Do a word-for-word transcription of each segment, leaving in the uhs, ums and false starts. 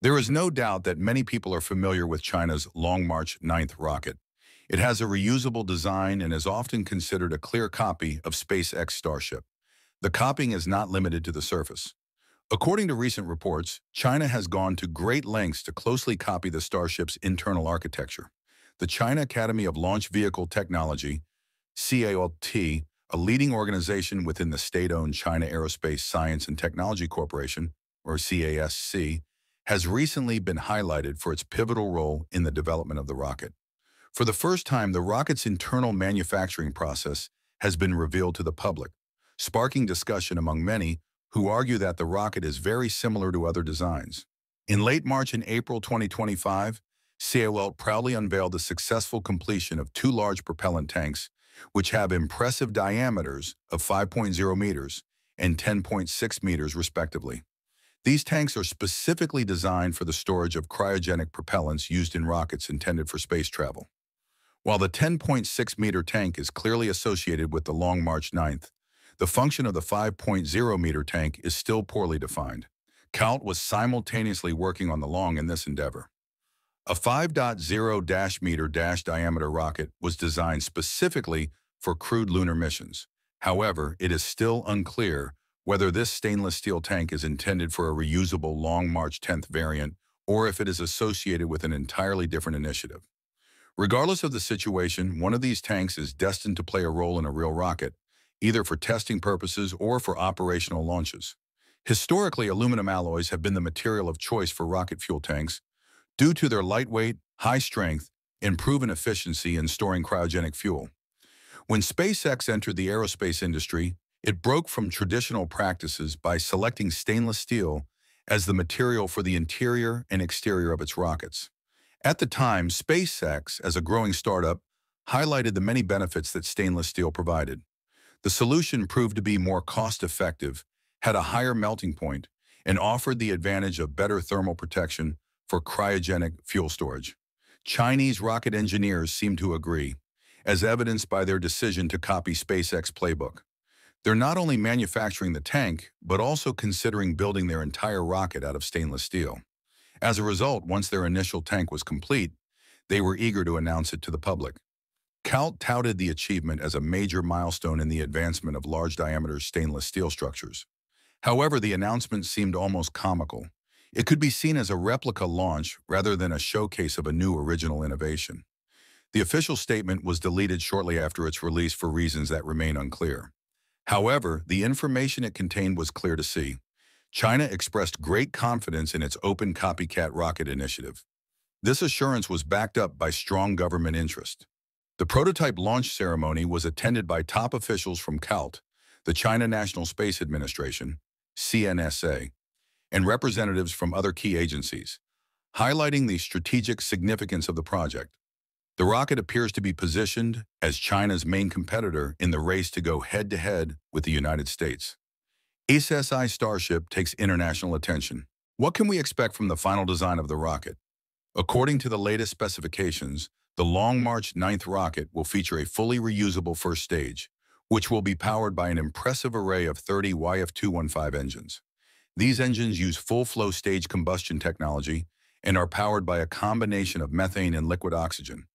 There is no doubt that many people are familiar with China's Long March nine rocket. It has a reusable design and is often considered a clear copy of SpaceX Starship. The copying is not limited to the surface. According to recent reports, China has gone to great lengths to closely copy the Starship's internal architecture. The China Academy of Launch Vehicle Technology, C A L T, a leading organization within the state-owned China Aerospace Science and Technology Corporation, or C A S C, has recently been highlighted for its pivotal role in the development of the rocket. For the first time, the rocket's internal manufacturing process has been revealed to the public, sparking discussion among many who argue that the rocket is very similar to other designs. In late March and April twenty twenty-five, C A L T proudly unveiled the successful completion of two large propellant tanks, which have impressive diameters of five point zero meters and ten point six meters respectively. These tanks are specifically designed for the storage of cryogenic propellants used in rockets intended for space travel. While the ten point six meter tank is clearly associated with the Long March nine, the function of the five point zero meter tank is still poorly defined. C A L T was simultaneously working on the Long in this endeavor. A five point zero meter diameter rocket was designed specifically for crewed lunar missions. However, it is still unclear whether this stainless steel tank is intended for a reusable Long March ten variant or if it is associated with an entirely different initiative. Regardless of the situation, one of these tanks is destined to play a role in a real rocket, either for testing purposes or for operational launches. Historically, aluminum alloys have been the material of choice for rocket fuel tanks due to their lightweight, high strength, and proven efficiency in storing cryogenic fuel. When SpaceX entered the aerospace industry, it broke from traditional practices by selecting stainless steel as the material for the interior and exterior of its rockets. At the time, SpaceX, as a growing startup, highlighted the many benefits that stainless steel provided. The solution proved to be more cost-effective, had a higher melting point, and offered the advantage of better thermal protection for cryogenic fuel storage. Chinese rocket engineers seem to agree, as evidenced by their decision to copy SpaceX playbook. They're not only manufacturing the tank, but also considering building their entire rocket out of stainless steel. As a result, once their initial tank was complete, they were eager to announce it to the public. C A L T touted the achievement as a major milestone in the advancement of large-diameter stainless steel structures. However, the announcement seemed almost comical. It could be seen as a replica launch rather than a showcase of a new original innovation. The official statement was deleted shortly after its release for reasons that remain unclear. However, the information it contained was clear to see. China expressed great confidence in its open copycat rocket initiative. This assurance was backed up by strong government interest. The prototype launch ceremony was attended by top officials from C A L T, the China National Space Administration, C N S A, and representatives from other key agencies, highlighting the strategic significance of the project. The rocket appears to be positioned as China's main competitor in the race to go head-to-head with the United States. S S I Starship takes international attention. What can we expect from the final design of the rocket? According to the latest specifications, the Long March nine rocket will feature a fully reusable first stage, which will be powered by an impressive array of thirty Y F two fifteen engines. These engines use full-flow stage combustion technology and are powered by a combination of methane and liquid oxygen.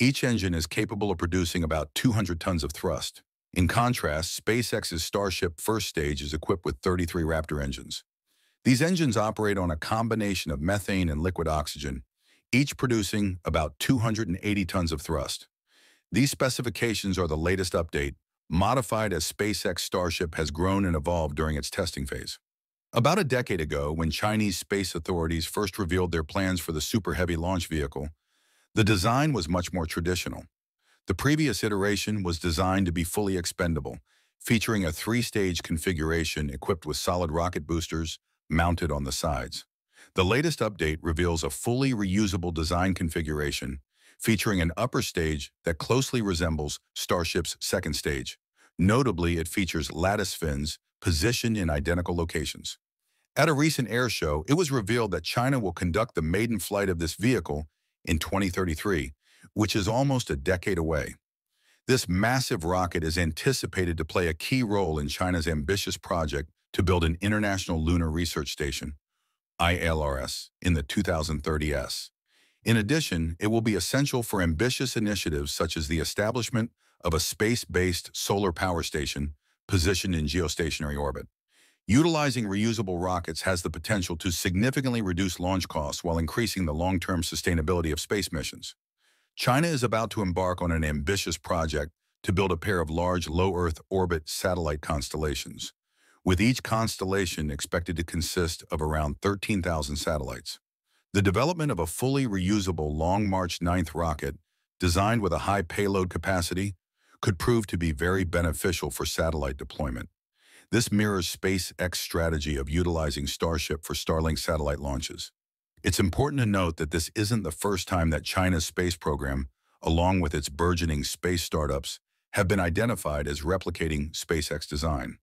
Each engine is capable of producing about two hundred tons of thrust. In contrast, SpaceX's Starship first stage is equipped with thirty-three Raptor engines. These engines operate on a combination of methane and liquid oxygen, each producing about two hundred eighty tons of thrust. These specifications are the latest update, modified as SpaceX Starship has grown and evolved during its testing phase. About a decade ago, when Chinese space authorities first revealed their plans for the Super Heavy launch vehicle, the design was much more traditional. The previous iteration was designed to be fully expendable, featuring a three-stage configuration equipped with solid rocket boosters mounted on the sides. The latest update reveals a fully reusable design configuration, featuring an upper stage that closely resembles Starship's second stage. Notably, it features lattice fins positioned in identical locations. At a recent air show, it was revealed that China will conduct the maiden flight of this vehicle in twenty thirty-three, which is almost a decade away. This massive rocket is anticipated to play a key role in China's ambitious project to build an International Lunar Research Station, I L R S, in the two thousand thirty S. In addition, it will be essential for ambitious initiatives such as the establishment of a space-based solar power station positioned in geostationary orbit. Utilizing reusable rockets has the potential to significantly reduce launch costs while increasing the long-term sustainability of space missions. China is about to embark on an ambitious project to build a pair of large low-Earth orbit satellite constellations, with each constellation expected to consist of around thirteen thousand satellites. The development of a fully reusable Long March nine rocket, designed with a high payload capacity, could prove to be very beneficial for satellite deployment. This mirrors SpaceX's strategy of utilizing Starship for Starlink satellite launches. It's important to note that this isn't the first time that China's space program, along with its burgeoning space startups, have been identified as replicating SpaceX design.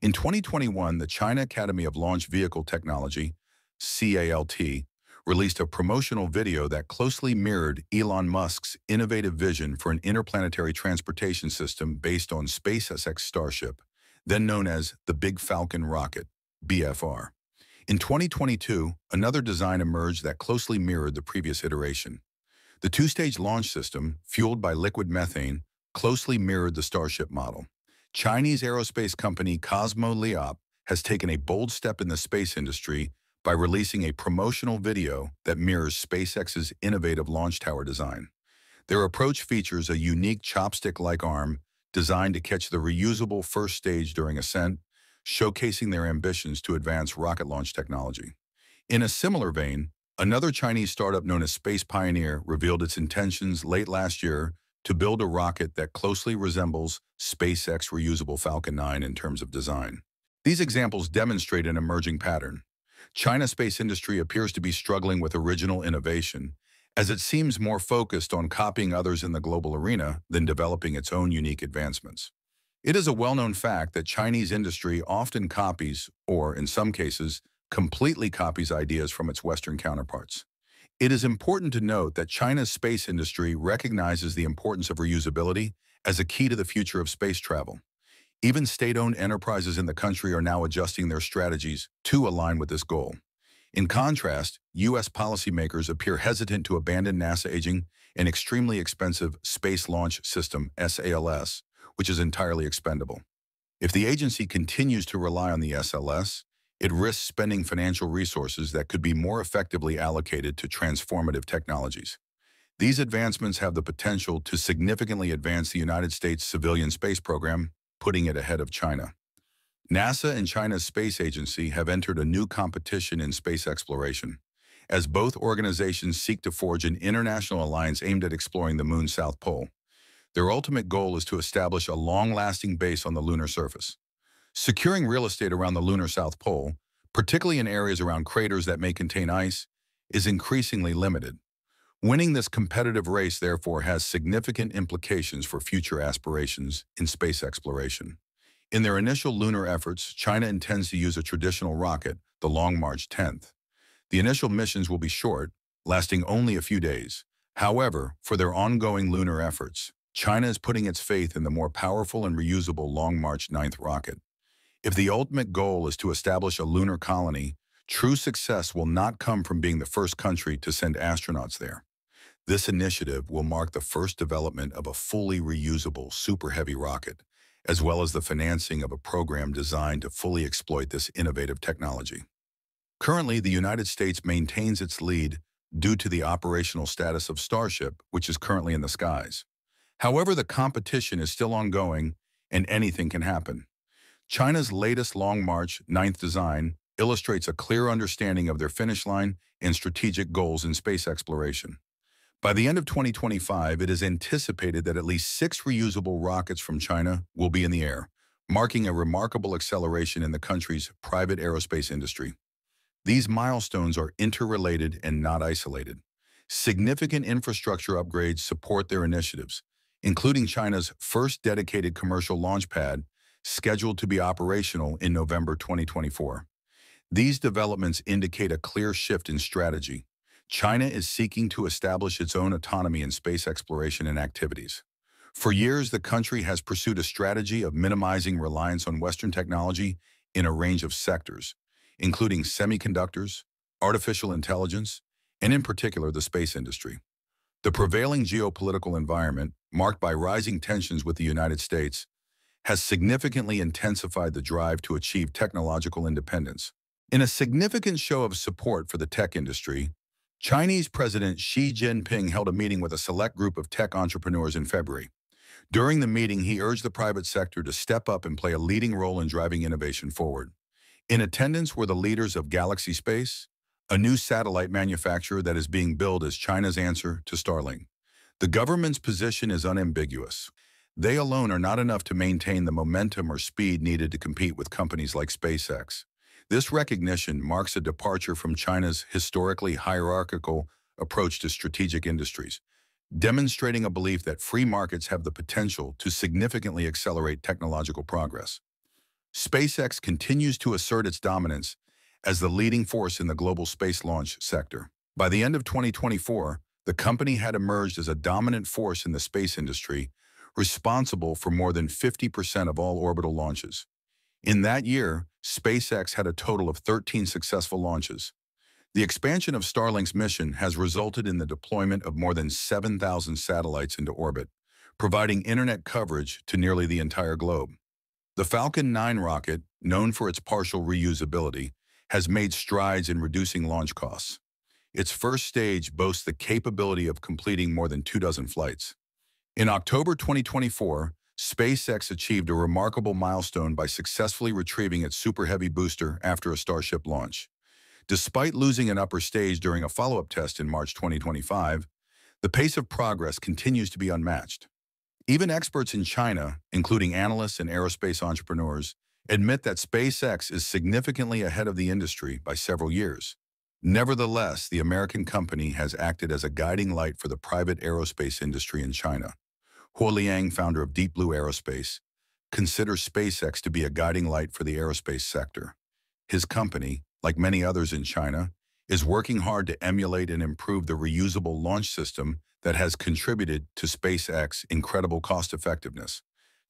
In twenty twenty-one, the China Academy of Launch Vehicle Technology, C A L T, released a promotional video that closely mirrored Elon Musk's innovative vision for an interplanetary transportation system based on SpaceX Starship, then known as the Big Falcon Rocket, B F R. In twenty twenty-two, another design emerged that closely mirrored the previous iteration. The two-stage launch system, fueled by liquid methane, closely mirrored the Starship model. Chinese aerospace company CosmoLeap has taken a bold step in the space industry by releasing a promotional video that mirrors SpaceX's innovative launch tower design. Their approach features a unique chopstick-like arm designed to catch the reusable first stage during ascent, showcasing their ambitions to advance rocket launch technology. In a similar vein, another Chinese startup known as Space Pioneer revealed its intentions late last year to build a rocket that closely resembles SpaceX reusable Falcon nine in terms of design. These examples demonstrate an emerging pattern. China's space industry appears to be struggling with original innovation, as it seems more focused on copying others in the global arena than developing its own unique advancements. It is a well-known fact that Chinese industry often copies, or in some cases, completely copies ideas from its Western counterparts. It is important to note that China's space industry recognizes the importance of reusability as a key to the future of space travel. Even state-owned enterprises in the country are now adjusting their strategies to align with this goal. In contrast, U S policymakers appear hesitant to abandon NASA aging and extremely expensive Space Launch System, S L S, which is entirely expendable. If the agency continues to rely on the S L S, it risks spending financial resources that could be more effectively allocated to transformative technologies. These advancements have the potential to significantly advance the United States civilian space program, putting it ahead of China. NASA and China's space agency have entered a new competition in space exploration, as both organizations seek to forge an international alliance aimed at exploring the Moon's South Pole. Their ultimate goal is to establish a long-lasting base on the lunar surface. Securing real estate around the lunar South Pole, particularly in areas around craters that may contain ice, is increasingly limited. Winning this competitive race, therefore, has significant implications for future aspirations in space exploration. In their initial lunar efforts, China intends to use a traditional rocket, the Long March ten. The initial missions will be short, lasting only a few days. However, for their ongoing lunar efforts, China is putting its faith in the more powerful and reusable Long March nine rocket. If the ultimate goal is to establish a lunar colony, true success will not come from being the first country to send astronauts there. This initiative will mark the first development of a fully reusable Super Heavy rocket, as well as the financing of a program designed to fully exploit this innovative technology. Currently, the United States maintains its lead due to the operational status of Starship, which is currently in the skies. However, the competition is still ongoing, and anything can happen. China's latest Long March nine design illustrates a clear understanding of their finish line and strategic goals in space exploration. By the end of twenty twenty-five, it is anticipated that at least six reusable rockets from China will be in the air, marking a remarkable acceleration in the country's private aerospace industry. These milestones are interrelated and not isolated. Significant infrastructure upgrades support their initiatives, including China's first dedicated commercial launch pad, scheduled to be operational in November twenty twenty-four. These developments indicate a clear shift in strategy. China is seeking to establish its own autonomy in space exploration and activities. For years, the country has pursued a strategy of minimizing reliance on Western technology in a range of sectors, including semiconductors, artificial intelligence, and in particular the space industry. The prevailing geopolitical environment, marked by rising tensions with the United States, has significantly intensified the drive to achieve technological independence. In a significant show of support for the tech industry, Chinese President Xi Jinping held a meeting with a select group of tech entrepreneurs in February. During the meeting, he urged the private sector to step up and play a leading role in driving innovation forward. In attendance were the leaders of Galaxy Space, a new satellite manufacturer that is being billed as China's answer to Starlink. The government's position is unambiguous. They alone are not enough to maintain the momentum or speed needed to compete with companies like SpaceX. This recognition marks a departure from China's historically hierarchical approach to strategic industries, demonstrating a belief that free markets have the potential to significantly accelerate technological progress. SpaceX continues to assert its dominance as the leading force in the global space launch sector. By the end of twenty twenty-four, the company had emerged as a dominant force in the space industry, responsible for more than fifty percent of all orbital launches. In that year, SpaceX had a total of thirteen successful launches. The expansion of Starlink's mission has resulted in the deployment of more than seven thousand satellites into orbit, providing internet coverage to nearly the entire globe. The Falcon nine rocket, known for its partial reusability, has made strides in reducing launch costs. Its first stage boasts the capability of completing more than two dozen flights. In October twenty twenty-four, SpaceX achieved a remarkable milestone by successfully retrieving its Super Heavy booster after a Starship launch. Despite losing an upper stage during a follow-up test in March twenty twenty-five, the pace of progress continues to be unmatched. Even experts in China, including analysts and aerospace entrepreneurs, admit that SpaceX is significantly ahead of the industry by several years. Nevertheless, the American company has acted as a guiding light for the private aerospace industry in China. Huo Liang, founder of Deep Blue Aerospace, considers SpaceX to be a guiding light for the aerospace sector. His company, like many others in China, is working hard to emulate and improve the reusable launch system that has contributed to SpaceX's incredible cost-effectiveness.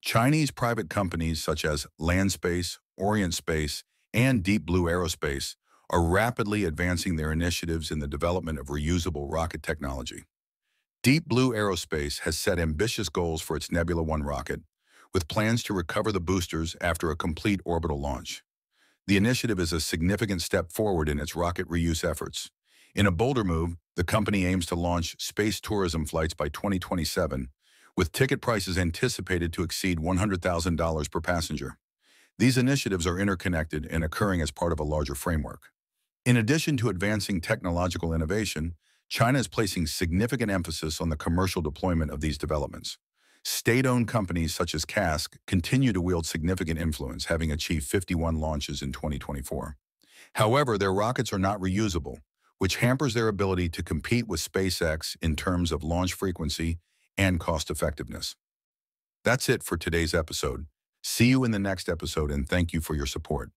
Chinese private companies such as Landspace, Orient Space, and Deep Blue Aerospace are rapidly advancing their initiatives in the development of reusable rocket technology. Deep Blue Aerospace has set ambitious goals for its Nebula One rocket, with plans to recover the boosters after a complete orbital launch. The initiative is a significant step forward in its rocket reuse efforts. In a bolder move, the company aims to launch space tourism flights by twenty twenty-seven, with ticket prices anticipated to exceed one hundred thousand dollars per passenger. These initiatives are interconnected and occurring as part of a larger framework. In addition to advancing technological innovation, China is placing significant emphasis on the commercial deployment of these developments. State-owned companies such as C A S C continue to wield significant influence, having achieved fifty-one launches in twenty twenty-four. However, their rockets are not reusable, which hampers their ability to compete with SpaceX in terms of launch frequency and cost-effectiveness. That's it for today's episode. See you in the next episode, and thank you for your support.